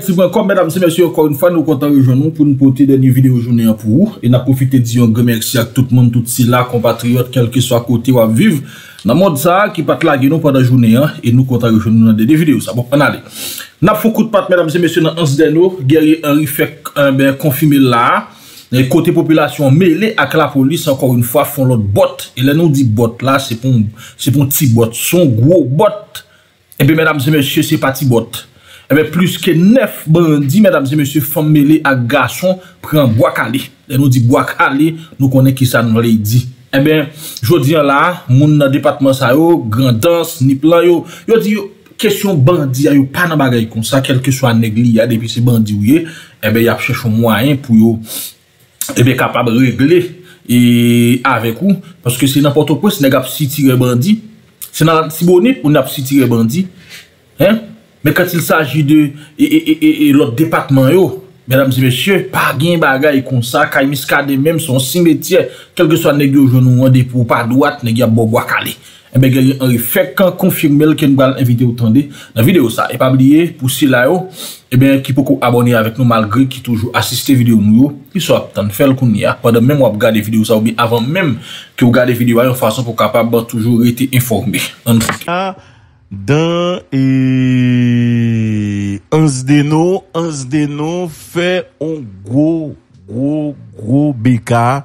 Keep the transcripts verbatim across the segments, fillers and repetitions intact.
civil point com, mesdames et messieurs, encore une fois, nous comptons rejoindre nous pour nous porter des vidéos journée pour vous. Et nous profitons de dire un grand merci à tout le monde, tout si là, compatriotes, quel que soit côté ou à vivre, dans le monde ça, qui pas là, nous pendant la journée, et nous comptons rejoindre nous dans des vidéos. Ça bon, on allez. Nous avons fait un coup de patte, mesdames et messieurs, dans Ansdeno, Guerrier Henri fait un bien confirmé là. Et côté population mêlée avec la police, encore une fois, font l'autre bot. Et là, nous dit bot là, c'est pour un petit bot, son gros bot. Et bien, mesdames et messieurs, c'est pas petit bot. Eh bien, plus que neuf bandits, mesdames et messieurs, femmes mêlées à garçons, prennent Bwa Kale. Et nous dit Bwa Kale, nous connaissons qui ça nous l'a dit. Eh bien, je dis là, mon département ça yo, grand danse, ni plan yo, yo dit question bandit, yo pas dans bagay comme ça, quel que soit négli, y a depuis ces bandits ou yé, eh bien, y a cherché un moyen pour yo, eh bien, capable de régler, et avec vous, parce que c'est n'importe quoi, c'est n'importe quoi, si tire bandit, c'est n'importe quoi, ou n'importe si tire bandit, hein? Mais quand il s'agit de et, et, et, et l'autre département, yo, mesdames et messieurs, pas de bagaille comme ça, Kay Muscadet même son cimetière, quel que soit le nègre genou, pour pas droite, nègre à Bwa Kale. Et bien, Guerrier Henri fait quand confirmer que nous allons inviter autant de la vidéo ça. Et pas oublier, pour ceux là, et bien, qui peut abonner avec nous malgré qui toujours assiste vidéo nous, qui soit en fait le kounia, pendant même ou regarder vidéo ça, ou bien avant même que vous regardez vidéo en façon pour capable toujours être informé. Dans et Ansdeno, Ansdeno fait un gros, gros, gros Beka.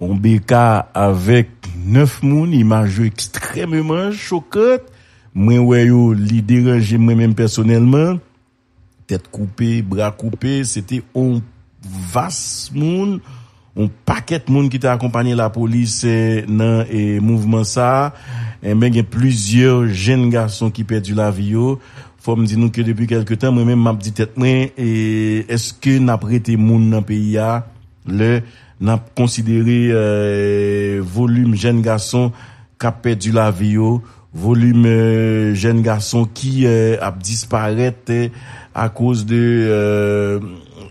Un Beka avec neuf moun, image extrêmement choquante. Moi, ouais, yo, li dérange moi-même personnellement. Tête coupée, bras coupés, c'était un vaste moun, un paquet de moun qui t'a accompagné la police dans et mouvement ça. Et ben, il y a plusieurs jeunes garçons qui perdent la vie. Faut me dire nous que depuis quelque temps, moi-même, m'a dit tête moi, et est-ce que n'a prêté moun dans pays a le n'a considéré euh, volume jeune garçon qui a perdu la vie, volume euh, jeune garçon qui euh, a disparu eh, à cause de euh,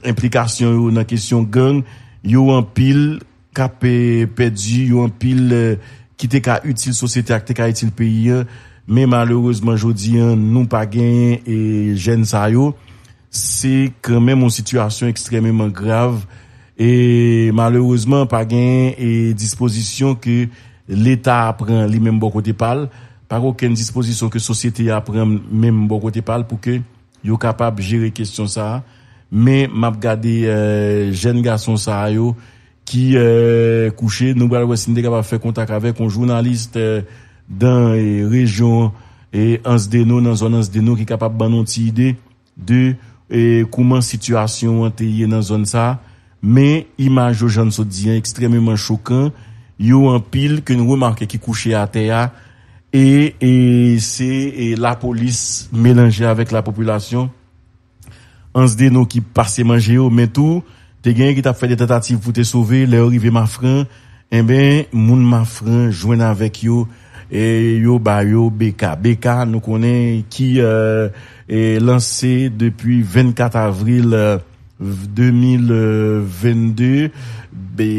implication dans la question gang, yo en pile qui a perdu, yo en pile euh, qui était utile société, qui était utile pays, mais malheureusement aujourd'hui nous pas gagné et jeune ça yo, c'est quand même une situation extrêmement grave. Et malheureusement pas gain et disposition que l'état prend lui même bon côté parle pas aucune disposition que société prend même bon côté parle pour que yo capable gérer question ça, mais m'a regarder euh, jeune garçon ça yo qui euh, couché nous va capable faire contact avec un journaliste euh, dans et région et Ansdeno dans zone Ansdeno qui capable ban une idée de et comment situation antérieure dans zone ça. Mais image aux jeunes soldats extrêmement choquant, yo en pile que nous remarquons qui couchait à terre et et c'est la police mélangée avec la population. Ansdeno qui passait manger au mais tout, t'es gagné qui t'a fait des tentatives pour te sauver, les arrivés mafran, eh ben moun mafran joint avec yo et yo ba yo Beka, Beka nous connaît qui euh, est lancé depuis vingt-quatre avril euh, deux mille vingt-deux,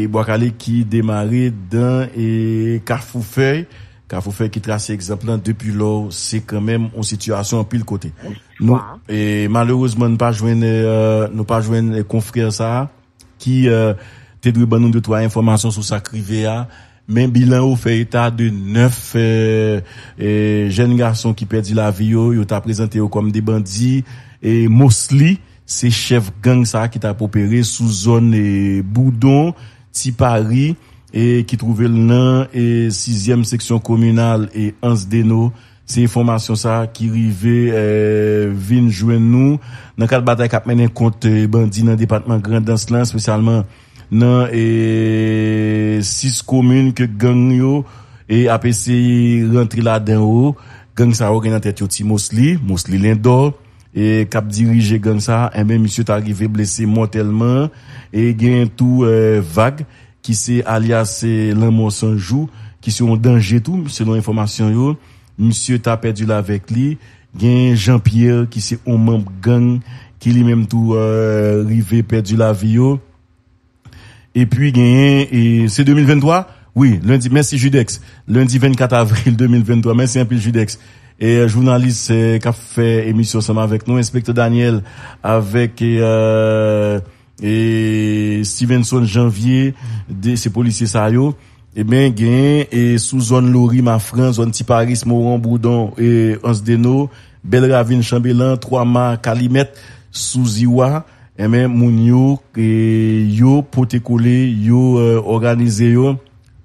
Bwa Kale qui démarrait dans et Carrefourfeuille, Carrefourfeuille qui trace exemplaire depuis lors, c'est quand même une situation en pile côté. Nous, et malheureusement, nous pas joindre, euh, nous pas joindre confrères ça, qui, euh, t'es de nous de trois informations sur sa crivea, mais bilan au fait état de neuf, euh, euh, jeunes garçons qui perdent la vie, ils t'a présenté comme des bandits, et Mosley, c'est chef gang ça qui t'a opéré sous zone et Boudon, Tiparis et qui trouvait le nom et sixième section communale et Ansdeno. C'est information ça qui rivait euh, vinn joindre nous dans quatre batailles qu'a mené contre bandits dans département Grand Dansland, spécialement dans et six communes que gang yo et A P C rentré là-dedans. Gang ça organise en tête Ti Mosley, Mosley Lindor et cap dirigé gang ça, et ben monsieur est arrivé blessé mortellement et gain tout euh, vague qui c'est alias l'amour sans jour qui sont en danger tout selon information yo, monsieur t'a perdu là avec lui, gain Jean-Pierre qui c'est un membre gang qui lui-même tout euh, arrivé perdu la vie yo. Et puis gain et c'est deux mille vingt-trois, oui, lundi merci Judex, lundi vingt-quatre avril deux mille vingt-trois, merci un peu Judex. et journaliste qui a fait émission ensemble avec nous, inspecteur Daniel avec euh, et Stevenson Janvier de ces policiers ça yo. Eh bien, gain et sous zone Lori, ma France, zone Tiparis, Moran, Boudon et Ansdeno, Belle Ravine, Chambellan, Trois Mars, Calimette, sous Iwa, et bien, Mounio, et yo, poté collé, yo, euh, organisé yo,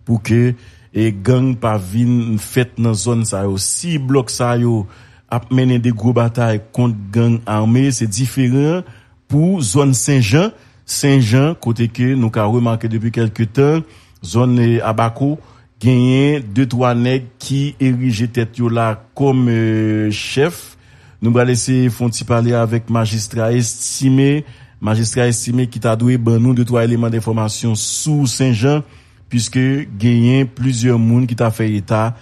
pour que, et gang pas vin fête dans zone ça yo. Si bloc ça yo, a mené des gros batailles contre gang armé, c'est différent pour zone Saint-Jean, Saint-Jean, côté que nous avons remarqué depuis quelques temps, zone Abaco gagné deux trois nèg qui érigé tête yo là comme euh, chef. Nous va laisser Fonti parler avec magistrat estimé, magistrat estimé qui t'a doué ben nous deux trois éléments d'information sous Saint-Jean puisque gagné plusieurs monde qui t'a fait état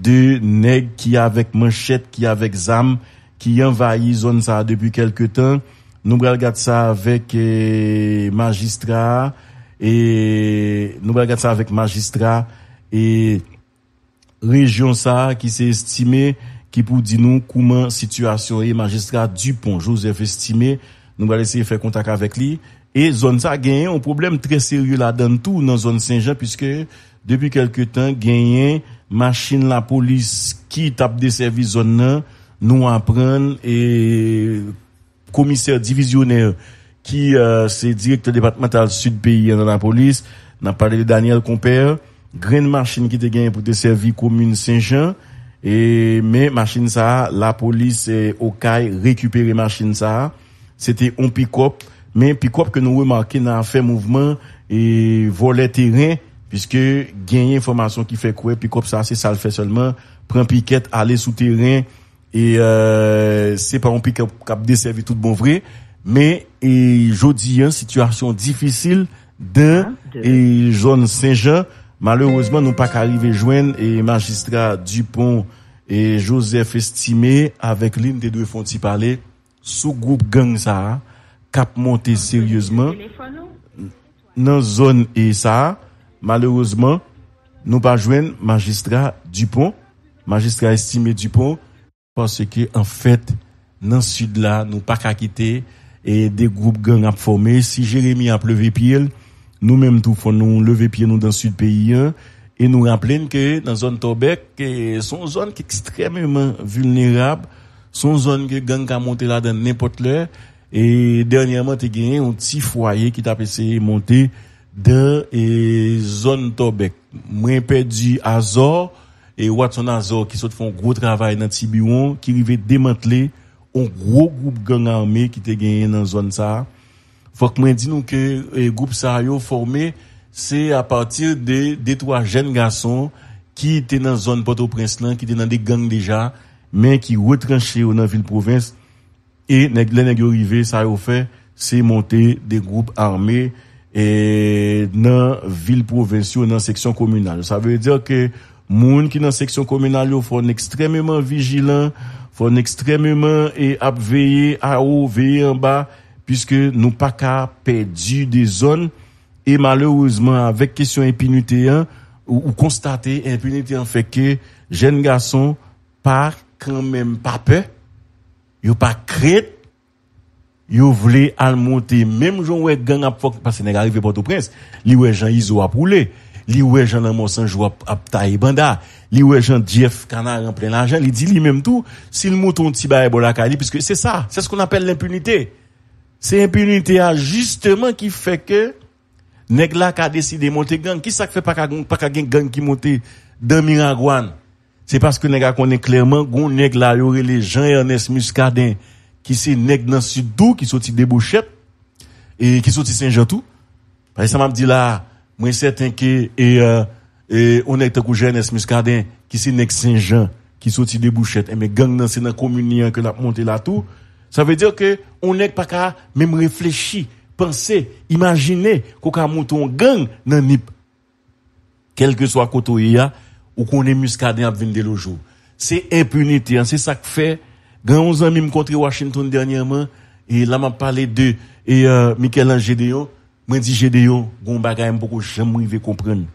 de nèg qui avec manchette, qui avec zam, qui envahit zone ça depuis quelque temps. Nous va regarder ça avec euh, magistrat et nous regardons ça avec magistrat et région ça qui s'est estimé qui pour dire nous comment situation est magistrat Dupont Joseph Estimé nous allons essayer de faire contact avec lui et zone ça gagné un problème très sérieux là dans tout dans zone Saint-Jean puisque depuis quelque temps gagné machine la police qui tape des services zone nan nous apprendre et commissaire divisionnaire qui euh, c'est directeur départemental sud pays dans la police n'a parlé de Daniel Compère grande machine qui te gagné pour te servir commune Saint-Jean et mais machine ça la police est au caille récupérer machine ça c'était un pick-up mais pick-up que nous remarquer n'a fait mouvement et voler terrain puisque gagné information qui fait quoi pick-up ça c'est ça le fait seulement prend piquette aller sous terrain et euh, c'est pas un pick-up qui a desservi tout bon vrai. Mais et jodi en situation difficile dans et zone Saint-Jean malheureusement nous pas arriver joindre et magistrat Dupont et Joseph Estimé avec l'une des deux font y parler sous groupe gang ça cap monter sérieusement dans zone et ça malheureusement nous pas joindre magistrat Dupont magistrat Estimé Dupont parce que en fait dans sud là nous pas quitter et des groupes gang a formé si Jérémy a levé pied nous même tout font nous lever pied nous dans sud pays et nous rappeler que dans zone Tobèque sont zone qui extrêmement vulnérable sont zone que gang a monté là dans n'importe l'heure et dernièrement tu gagné un petit foyer qui t'a essayé monter dans et zone Tobèque moins perdu Azor et Watson Azor qui saute font gros travail dans Tiburon qui rivé démanteler un gros groupe gang armé qui te gagné dans zone ça. Faut que moi dis nous que le groupe ça yo formé c'est à partir de des trois jeunes garçons qui étaient dans zone Port-au-Prince là qui étaient dans des gangs déjà mais qui retranchés dans ville province et nèg les nèg arrivé ça yo fait c'est monter des groupes armés et dans ville province dans section communale. Ça veut dire que moun qui dans section communale yo faut extrêmement vigilant faut extrêmement et à veiller à haut, veiller en bas, puisque nous pas qu'à perdu des zones. Et malheureusement, avec question impunité, hein, ou, ou constater impunité en fait que jeunes garçons pas quand même pas peur, yo pas crête, yo voulait al monter. Même Jean ouais gang à fuck parce que n'est arrivé Port-au-Prince, li ouais Jean Iso a pouler. Li ouè Jean Lamonsan jou a taille banda, li ouè Jean Jeff Canard en plein l'argent, li dit lui même tout, s'il mouton ti baï bolakali puisque c'est ça, c'est ce qu'on appelle l'impunité. C'est impunité à justement qui fait que nèg la ka décider monter gang, qui ça fait pas ka pas ka gang qui monter dans Miragouane. C'est parce que nèg a connaît clairement gon nèg la yo relé Jean Ernest Muscadet qui c'est nèg dans sud tout qui sorti des Bouchettes et qui sorti Saint-Jean tout. Par exemple m'a dit là moi certain que et euh, et on est avec Ernest Muscadet qui c'est nèg Saint-Jean qui sorti des Bouchettes et mais gang dans c'est dans communion que l'a monté là tout ça veut dire que on n'est pas qu'à même réfléchir penser imaginer qu'on ka monter un gang dans Nip quel que soit kotoya ou qu'on est Muscadet à venir de le jour c'est impunité c'est ça que fait grand onze ami me contre Washington dernièrement et là m'a parlé de et euh, Michelin Gedeon moi dit Gedeon gon bagay m poko jamais arrivé comprendre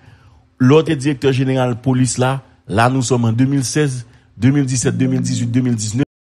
l'autre directeur général police là là nous sommes en deux mille seize deux mille dix-sept, deux mille dix-huit, deux mille dix-neuf,